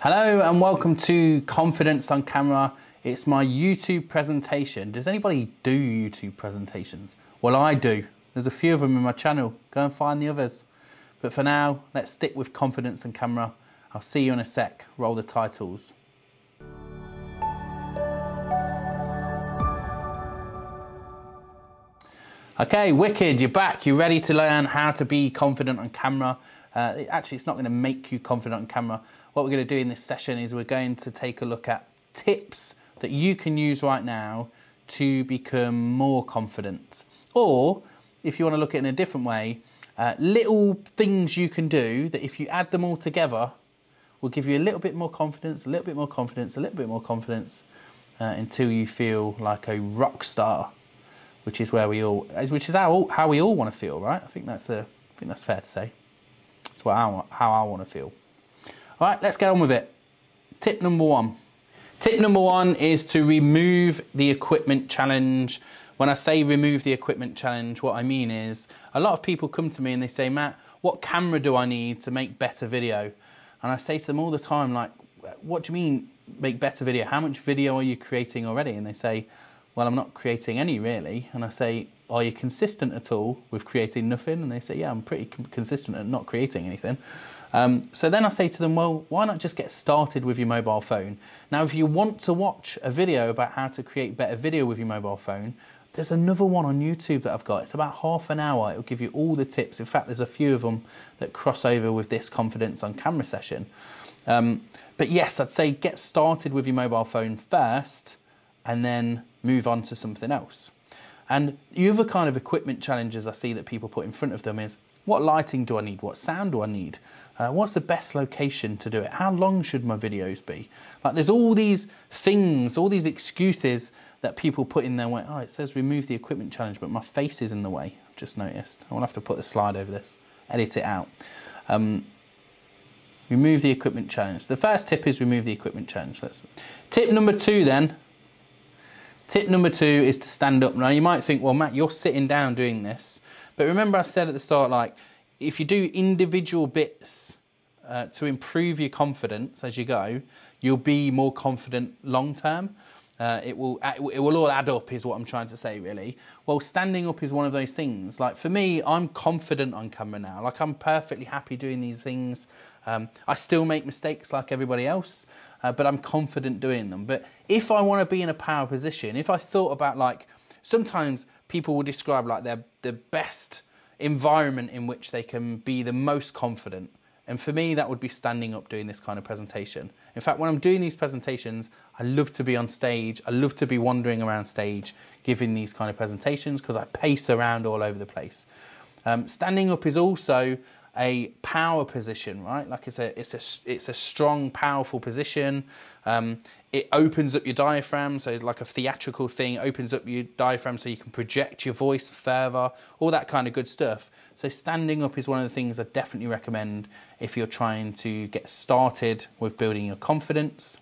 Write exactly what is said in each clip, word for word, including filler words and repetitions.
Hello and welcome to Confidence on Camera. It's my YouTube presentation. Does anybody do YouTube presentations? Well, I do. There's a few of them in my channel. Go and find the others. But for now, let's stick with Confidence on Camera. I'll see you in a sec. Roll the titles. Okay, wicked, you're back. You're ready to learn how to be confident on camera. Uh, it, actually, it's not going to make you confident on camera. What we're going to do in this session is we're going to take a look at tips that you can use right now to become more confident. Or if you want to look at it in a different way, uh, little things you can do that if you add them all together will give you a little bit more confidence, a little bit more confidence, a little bit more confidence uh, until you feel like a rock star, which is where we all, which is how, how we all want to feel, right? I think that's a, I think that's fair to say. That's what I want, how I want to feel. All right, let's get on with it. Tip number one. Tip number one is to remove the equipment challenge. When I say remove the equipment challenge, what I mean is a lot of people come to me and they say, Matt, what camera do I need to make better video? And I say to them all the time, like, what do you mean make better video? How much video are you creating already? And they say, well, I'm not creating any really. And I say, are you consistent at all with creating nothing? And they say, yeah, I'm pretty consistent at not creating anything. Um, so then I say to them, well, why not just get started with your mobile phone? Now, if you want to watch a video about how to create better video with your mobile phone, there's another one on YouTube that I've got. It's about half an hour. It'll give you all the tips. In fact, there's a few of them that cross over with this confidence on camera session. Um, but yes, I'd say get started with your mobile phone first and then move on to something else. And the other kind of equipment challenges I see that people put in front of them is, what lighting do I need? What sound do I need? Uh, what's the best location to do it? How long should my videos be? Like, there's all these things, all these excuses that people put in their way. Oh, it says remove the equipment challenge, but my face is in the way. I've just noticed. I will have to put a slide over this, edit it out. Um, remove the equipment challenge. The first tip is remove the equipment challenge. Let's... Tip number two then. Tip number two is to stand up. Now, you might think, well, Matt, you're sitting down doing this. But remember I said at the start, like, if you do individual bits uh, to improve your confidence as you go, you'll be more confident long term. Uh, it will it will all add up is what I'm trying to say, really. Well, standing up is one of those things. Like, for me, I'm confident on camera now. Like, I'm perfectly happy doing these things. Um, I still make mistakes like everybody else, uh, but I'm confident doing them. But if I want to be in a power position, if I thought about, like, sometimes people will describe, like, their the best environment in which they can be the most confident. And for me, that would be standing up doing this kind of presentation. In fact, when I'm doing these presentations, I love to be on stage. I love to be wandering around stage, giving these kind of presentations because I pace around all over the place. Um, standing up is also a power position, right? Like, it's a, it's a, it's a strong, powerful position. Um, it opens up your diaphragm. So it's like a theatrical thing. It opens up your diaphragm so you can project your voice further, all that kind of good stuff. So standing up is one of the things I definitely recommend if you're trying to get started with building your confidence.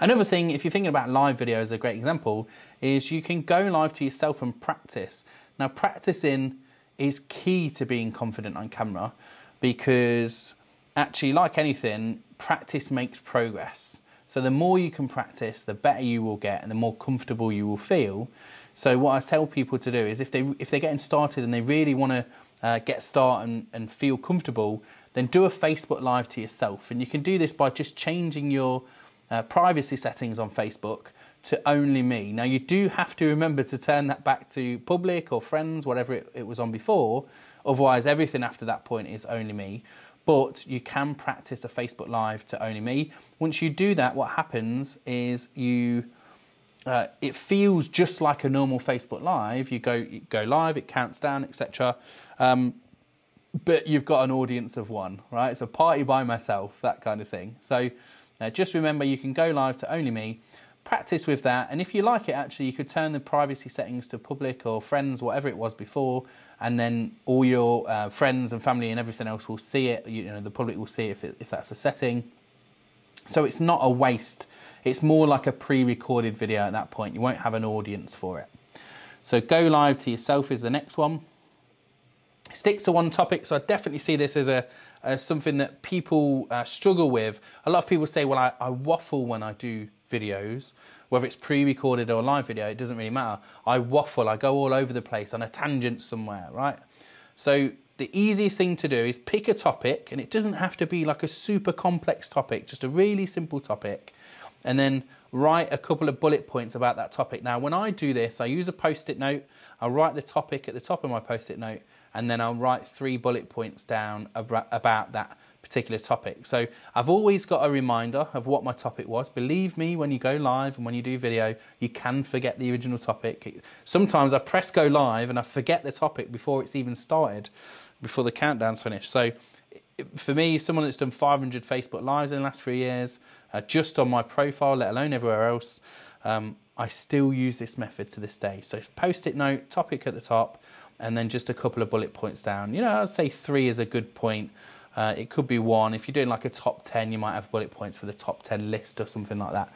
Another thing, if you're thinking about live video as a great example, is you can go live to yourself and practice. Now, practicing is key to being confident on camera because actually, like anything, practice makes progress. So the more you can practice, the better you will get and the more comfortable you will feel. So what I tell people to do is if, they, if they're getting started and they really want to uh, get started and, and feel comfortable, then do a Facebook Live to yourself. And you can do this by just changing your uh, privacy settings on Facebook to only me. Now, you do have to remember to turn that back to public or friends, whatever it, it was on before. Otherwise, everything after that point is only me. But you can practice a Facebook Live to only me. Once you do that, what happens is you, uh, it feels just like a normal Facebook Live. You go, you go live, it counts down, et cetera. Um, but you've got an audience of one, right? It's a party by myself, that kind of thing. So uh, just remember, you can go live to only me. Practice with that, and if you like it, actually, you could turn the privacy settings to public or friends, whatever it was before, and then all your uh, friends and family and everything else will see it. You know, the public will see it if, it, if that's the setting. So it's not a waste. It's more like a pre-recorded video at that point. You won't have an audience for it. So go live to yourself is the next one. Stick to one topic. So I definitely see this as a, as something that people uh, struggle with. A lot of people say, well, I, I waffle when I do videos, whether it's pre-recorded or live video, it doesn't really matter. I waffle, I go all over the place on a tangent somewhere, right? So the easiest thing to do is pick a topic, and it doesn't have to be like a super complex topic, just a really simple topic, and then write a couple of bullet points about that topic. Now, when I do this, I use a post-it note, I'll write the topic at the top of my post-it note, and then I'll write three bullet points down about that particular topic. So I've always got a reminder of what my topic was. Believe me, when you go live and when you do video, you can forget the original topic. Sometimes I press go live and I forget the topic before it's even started, before the countdown's finished. So for me, someone that's done five hundred Facebook Lives in the last three years, uh, just on my profile, let alone everywhere else, um, I still use this method to this day. So post-it note, topic at the top, and then just a couple of bullet points down. You know, I'd say three is a good point. Uh, it could be one. If you're doing like a top ten, you might have bullet points for the top ten list or something like that.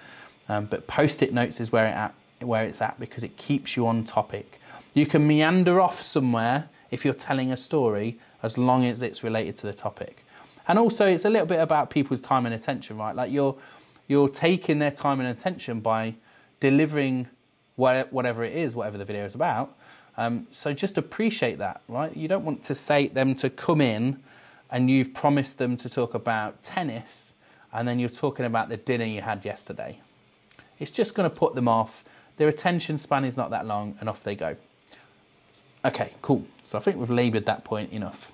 Um, but post-it notes is where, it at, where it's at because it keeps you on topic. You can meander off somewhere if you're telling a story, as long as it's related to the topic. And also it's a little bit about people's time and attention, right? Like you're, you're taking their time and attention by delivering wh whatever it is, whatever the video is about. Um, so just appreciate that, right? You don't want to say them to come in and you've promised them to talk about tennis and then you're talking about the dinner you had yesterday. It's just gonna put them off. Their attention span is not that long and off they go. Okay, cool. So I think we've laboured that point enough.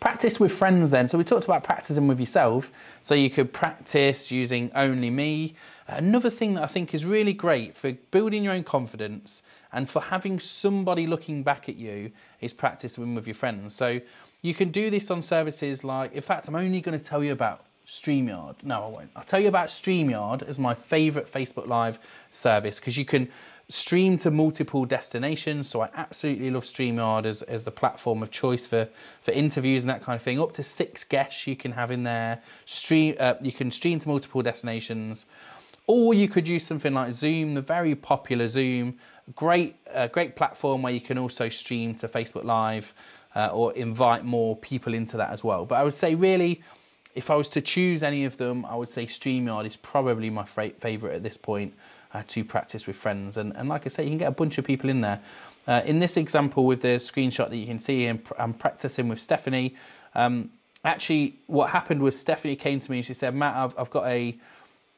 Practice with friends then. So we talked about practising with yourself. So you could practice using only me. Another thing that I think is really great for building your own confidence and for having somebody looking back at you is practising with your friends. So you can do this on services like, in fact, I'm only going to tell you about StreamYard. No, I won't. I'll tell you about StreamYard as my favourite Facebook Live service because you can stream to multiple destinations. So I absolutely love StreamYard as, as the platform of choice for, for interviews and that kind of thing. Up to six guests you can have in there. Stream, uh, you can stream to multiple destinations. Or you could use something like Zoom, the very popular Zoom. Great, uh, great platform where you can also stream to Facebook Live uh, or invite more people into that as well. But I would say really, if I was to choose any of them, I would say StreamYard is probably my favourite at this point uh, to practice with friends. And, and like I say, you can get a bunch of people in there. Uh, in this example with the screenshot that you can see, I'm, I'm practicing with Stephanie. Um, actually, what happened was Stephanie came to me and she said, Matt, I've, I've got a,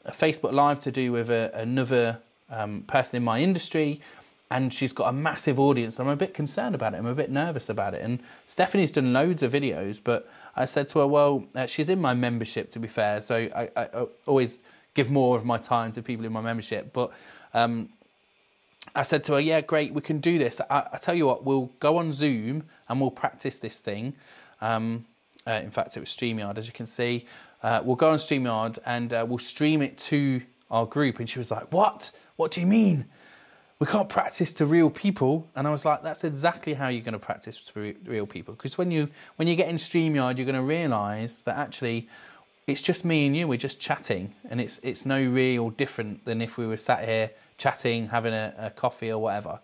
a Facebook Live to do with a, another um, person in my industry. And she's got a massive audience. I'm a bit concerned about it. I'm a bit nervous about it. And Stephanie's done loads of videos, but I said to her, well, uh, she's in my membership, to be fair. So I, I, I always give more of my time to people in my membership. But um, I said to her, yeah, great, we can do this. I, I tell you what, we'll go on Zoom and we'll practice this thing. Um, uh, in fact, it was StreamYard, as you can see. Uh, we'll go on StreamYard and uh, we'll stream it to our group. And she was like, what? What do you mean? We can't practice to real people. And I was like, that's exactly how you're gonna practice to re real people. Because when you, when you get in StreamYard, you're gonna realize that actually, it's just me and you, we're just chatting. And it's, it's no real different than if we were sat here chatting, having a, a coffee or whatever.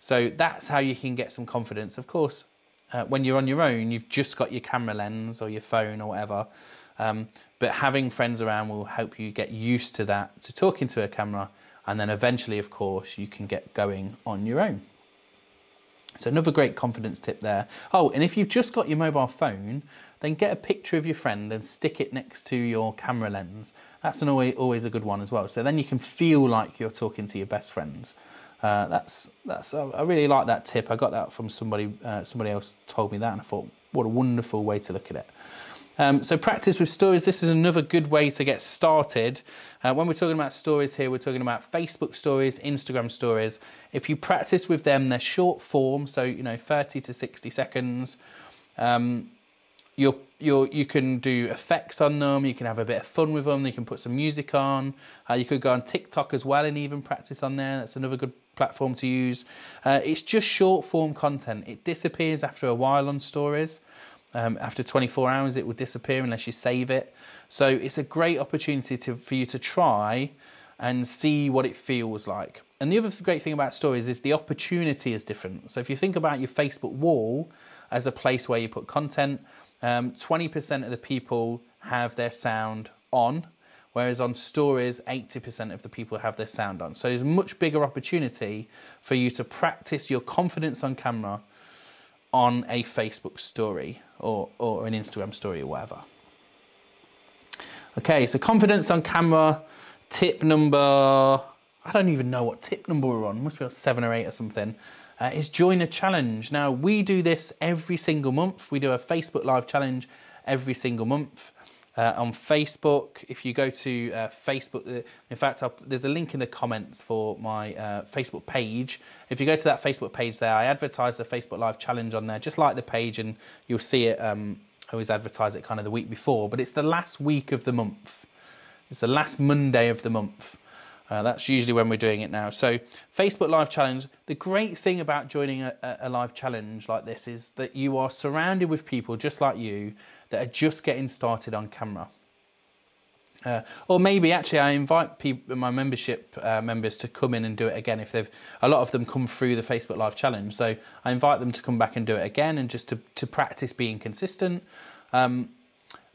So that's how you can get some confidence. Of course, uh, when you're on your own, you've just got your camera lens or your phone or whatever. Um, but having friends around will help you get used to that, to talking to a camera. And then eventually, of course, you can get going on your own. So another great confidence tip there. Oh, and if you've just got your mobile phone, then get a picture of your friend and stick it next to your camera lens. That's an always, always a good one as well. So then you can feel like you're talking to your best friends. Uh, that's that's. I really like that tip. I got that from somebody. Uh, somebody else told me that, and I thought, what a wonderful way to look at it. Um, so practice with stories. This is another good way to get started. Uh, when we're talking about stories here, we're talking about Facebook stories, Instagram stories. If you practice with them, they're short form, so you know, thirty to sixty seconds. Um, you're, you're, you can do effects on them. You can have a bit of fun with them. You can put some music on. Uh, you could go on TikTok as well and even practice on there. That's another good platform to use. Uh, it's just short form content. It disappears after a while on stories. Um, after twenty-four hours, it will disappear unless you save it. So it's a great opportunity to, for you to try and see what it feels like. And the other great thing about stories is the opportunity is different. So if you think about your Facebook wall as a place where you put content, um, twenty percent of the people have their sound on, whereas on stories, eighty percent of the people have their sound on. So there's a much bigger opportunity for you to practice your confidence on camera on a Facebook story or, or an Instagram story or whatever. Okay, so confidence on camera, tip number, I don't even know what tip number we're on, it must be on seven or eight or something, uh, is join a challenge. Now, we do this every single month. We do a Facebook Live challenge every single month. Uh, on Facebook, if you go to uh, Facebook, uh, in fact, I'll, there's a link in the comments for my uh, Facebook page. If you go to that Facebook page there, I advertise the Facebook Live challenge on there, just like the page, and you'll see it. Um, I always advertise it kind of the week before, but it's the last week of the month. It's the last Monday of the month. Uh, that's usually when we're doing it now. So Facebook Live challenge, the great thing about joining a, a live challenge like this is that you are surrounded with people just like you that are just getting started on camera. Uh, or maybe actually I invite people, my membership uh, members to come in and do it again if they've, a lot of them come through the Facebook Live challenge. So I invite them to come back and do it again and just to, to practice being consistent. Um,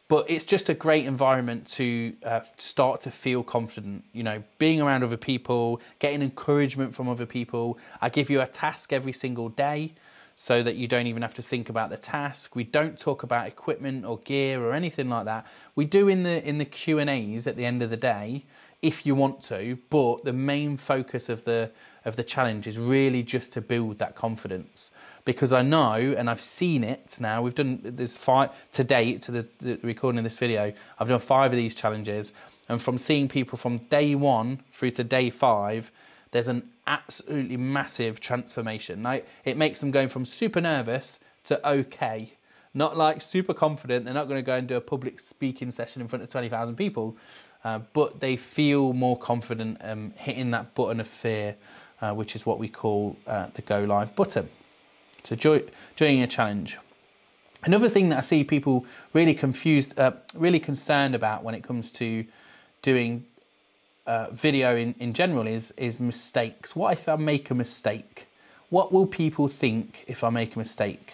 but it's just a great environment to uh, start to feel confident, you know, being around other people, getting encouragement from other people. I give you a task every single day, so that you don't even have to think about the task. We don't talk about equipment or gear or anything like that. We do in the in the Q and A's at the end of the day, if you want to, but the main focus of the of the challenge is really just to build that confidence. Because I know, and I've seen it now, we've done this five, to date, to the, the recording of this video, I've done five of these challenges, and from seeing people from day one through to day five, there's an absolutely massive transformation. Like, it makes them going from super nervous to okay. Not like super confident, they're not gonna go and do a public speaking session in front of twenty thousand people, uh, but they feel more confident um, hitting that button of fear, uh, which is what we call uh, the go live button. So join, joining a challenge. Another thing that I see people really confused, uh, really concerned about when it comes to doing Uh, video in, in general is is mistakes. What if I make a mistake? What will people think if I make a mistake?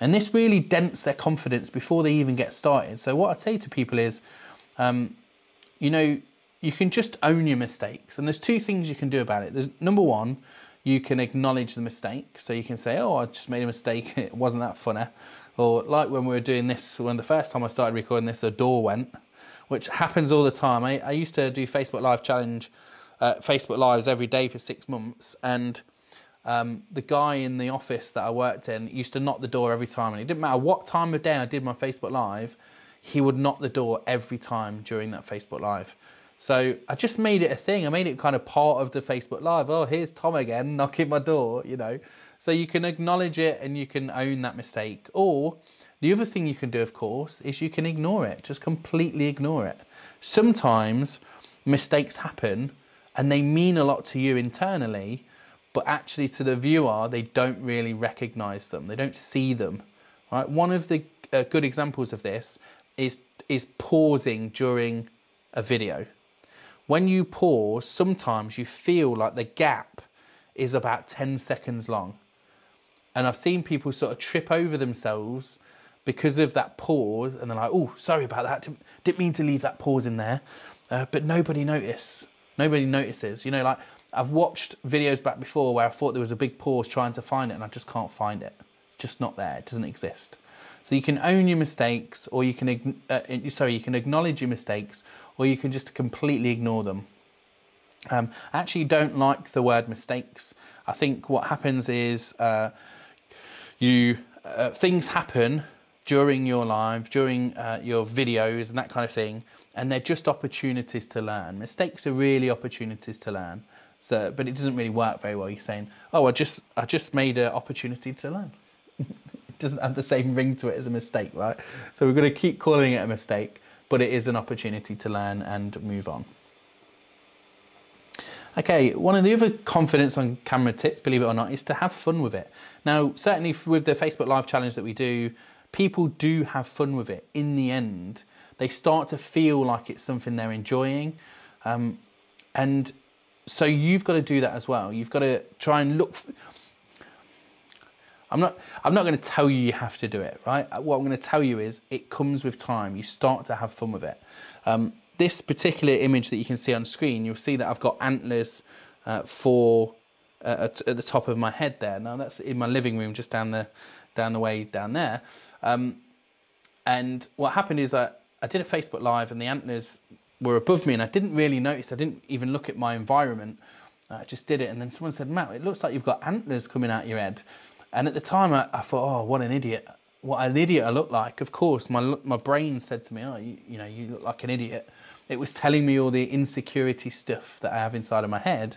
And this really dents their confidence before they even get started. So what I say to people is, um, you know, you can just own your mistakes. And there's two things you can do about it. There's, number one, you can acknowledge the mistake. So you can say, oh, I just made a mistake. It wasn't that funny. Or like when we were doing this, when the first time I started recording this, the door went, which happens all the time. I, I used to do Facebook Live challenge, uh, Facebook Lives every day for six months, and um, the guy in the office that I worked in used to knock the door every time, and it didn't matter what time of day I did my Facebook Live, he would knock the door every time during that Facebook Live. So I just made it a thing. I made it kind of part of the Facebook Live. Oh, here's Tom again, knocking my door, you know. So you can acknowledge it and you can own that mistake. Or the other thing you can do, of course, is you can ignore it. Just completely ignore it. Sometimes mistakes happen and they mean a lot to you internally, but actually to the viewer, they don't really recognize them. They don't see them. Right? One of the uh, good examples of this is, is pausing during a video. When you pause, sometimes you feel like the gap is about ten seconds long. And I've seen people sort of trip over themselves because of that pause, and they're like, oh, sorry about that, didn't, didn't mean to leave that pause in there, uh, but nobody noticed, nobody notices. You know, like, I've watched videos back before where I thought there was a big pause trying to find it, and I just can't find it. It's just not there, it doesn't exist. So you can own your mistakes, or you can, uh, sorry, you can acknowledge your mistakes, or you can just completely ignore them. Um, I actually don't like the word mistakes. I think what happens is uh, you, uh, things happen during your live, during uh, your videos and that kind of thing, and they're just opportunities to learn. Mistakes are really opportunities to learn. So, but it doesn't really work very well. You're saying, "Oh, I just, I just made an opportunity to learn." It doesn't have the same ring to it as a mistake, right? So we're going to keep calling it a mistake, but it is an opportunity to learn and move on. Okay, one of the other confidence on camera tips, believe it or not, is to have fun with it. Now, certainly with the Facebook Live challenge that we do, people do have fun with it in the end. They start to feel like it's something they're enjoying. Um, and so you've got to do that as well. You've got to try and look. For... I'm not, I'm not going to tell you you have to do it, right? What I'm going to tell you is it comes with time. You start to have fun with it. Um, this particular image that you can see on screen, you'll see that I've got antlers uh, for uh, at, at the top of my head there. Now that's in my living room, just down the, down the way down there. Um, and what happened is I, I did a Facebook Live and the antlers were above me and I didn't really notice. I didn't even look at my environment. I just did it. And then someone said, Matt, it looks like you've got antlers coming out your head. And at the time, I, I thought, oh, what an idiot. What an idiot I look like. Of course, my my brain said to me, oh, you, you know, you look like an idiot. It was telling me all the insecurity stuff that I have inside of my head.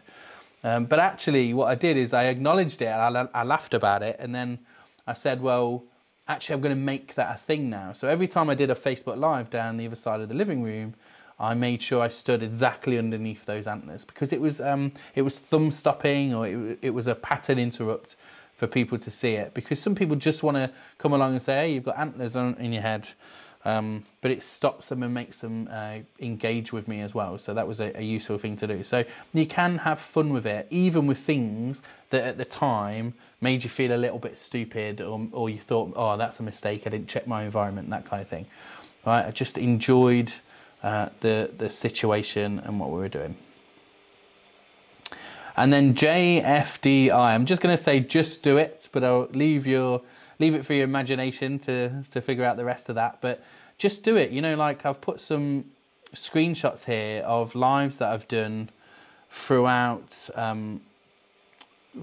Um, but actually, what I did is I acknowledged it. And I, I laughed about it. And then I said, well, actually, I'm going to make that a thing now. So every time I did a Facebook Live down the other side of the living room, I made sure I stood exactly underneath those antlers because it was, um, it was thumb stopping, or it, it was a pattern interrupt for people to see it, because some people just want to come along and say, hey, you've got antlers on in your head, um, but it stops them and makes them uh, engage with me as well. So that was a, a useful thing to do. So you can have fun with it, even with things that at the time made you feel a little bit stupid, or, or you thought, oh, that's a mistake, I didn't check my environment, that kind of thing. All right, I just enjoyed Uh, the, the situation and what we were doing. And then J F D I, I'm just gonna say just do it, but I'll leave your leave it for your imagination to, to figure out the rest of that, but just do it. You know, like I've put some screenshots here of lives that I've done throughout, um,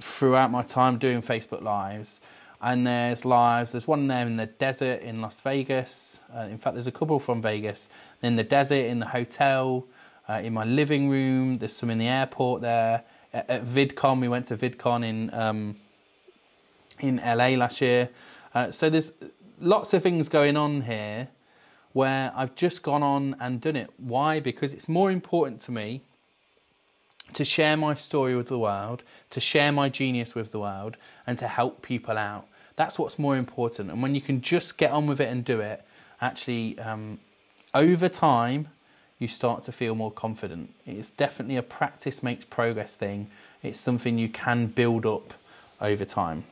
throughout my time doing Facebook Lives. And there's lives, there's one there in the desert in Las Vegas. Uh, in fact, there's a couple from Vegas. In the desert, in the hotel, uh, in my living room. There's some in the airport there. At, at VidCon, we went to VidCon in, um, in L A last year. Uh, so there's lots of things going on here where I've just gone on and done it. Why? Because it's more important to me to share my story with the world, to share my genius with the world, and to help people out. That's what's more important. And when you can just get on with it and do it, actually, um, over time, you start to feel more confident. It's definitely a practice makes progress thing. It's something you can build up over time.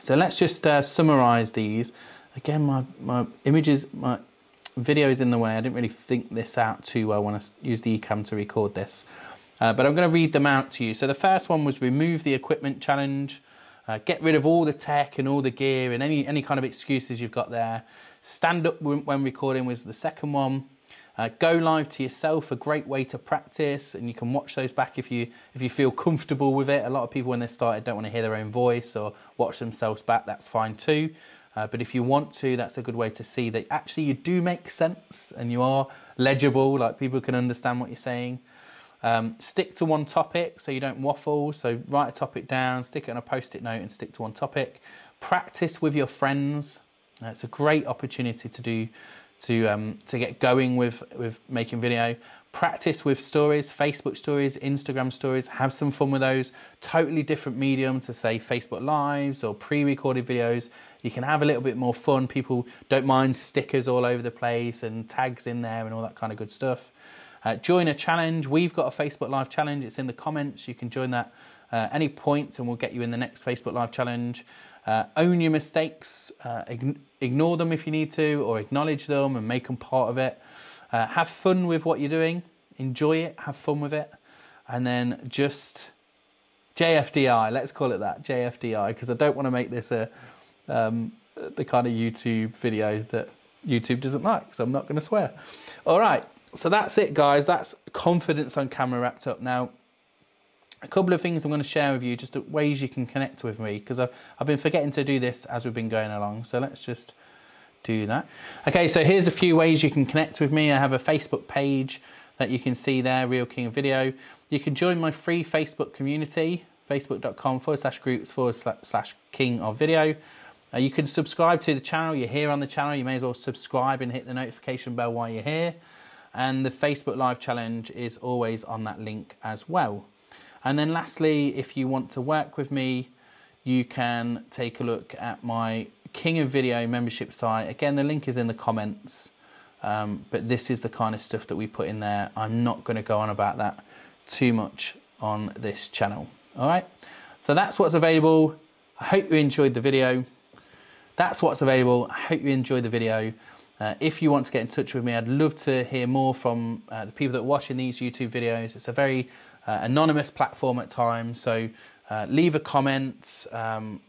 So let's just uh, summarize these. Again, my, my images, my video is in the way. I didn't really think this out too well when I used the eCam to record this. Uh, but I'm going to read them out to you. So the first one was remove the equipment challenge. Uh, get rid of all the tech and all the gear and any, any kind of excuses you've got there. Stand up when recording was the second one. Uh, go live to yourself, a great way to practice, and you can watch those back if you if you feel comfortable with it. A lot of people when they started don't want to hear their own voice or watch themselves back. That's fine too. Uh, but if you want to, that's a good way to see that actually you do make sense and you are legible, like people can understand what you're saying. Um, stick to one topic so you don't waffle. So write a topic down, stick it on a post-it note and stick to one topic. Practice with your friends. Uh, it's a great opportunity to do to um, to get going with, with making video. Practice with stories, Facebook stories, Instagram stories. Have some fun with those. Totally different medium to say Facebook Lives or pre-recorded videos. You can have a little bit more fun. People don't mind stickers all over the place and tags in there and all that kind of good stuff. Uh, join a challenge. We've got a Facebook Live challenge. It's in the comments. You can join that uh, any point and we'll get you in the next Facebook Live challenge. Uh, own your mistakes. Uh, ign ignore them if you need to, or acknowledge them and make them part of it. Uh, have fun with what you're doing. Enjoy it. Have fun with it. And then just J F D I. Let's call it that, J F D I, because I don't want to make this a um, the kind of YouTube video that YouTube doesn't like, so I'm not going to swear. All right. So that's it, guys. That's confidence on camera wrapped up. Now, a couple of things I'm going to share with you, just ways you can connect with me, because I've, I've been forgetting to do this as we've been going along. So let's just do that. Okay, so here's a few ways you can connect with me. I have a Facebook page that you can see there, Real King of Video. You can join my free Facebook community, facebook.com forward slash groups forward slash King of Video. Uh, you can subscribe to the channel. You're here on the channel. You may as well subscribe and hit the notification bell while you're here. And the Facebook Live Challenge is always on that link as well. And then lastly, if you want to work with me, you can take a look at my King of Video membership site. Again, the link is in the comments, um, but this is the kind of stuff that we put in there. I'm not going to go on about that too much on this channel. All right, so that's what's available. I hope you enjoyed the video. That's what's available. I hope you enjoyed the video. Uh, if you want to get in touch with me, I'd love to hear more from uh, the people that are watching these YouTube videos. It's a very uh, anonymous platform at times, so uh, leave a comment, um,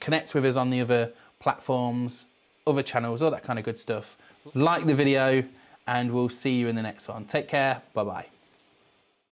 connect with us on the other platforms, other channels, all that kind of good stuff. Like the video, and we'll see you in the next one. Take care. Bye-bye.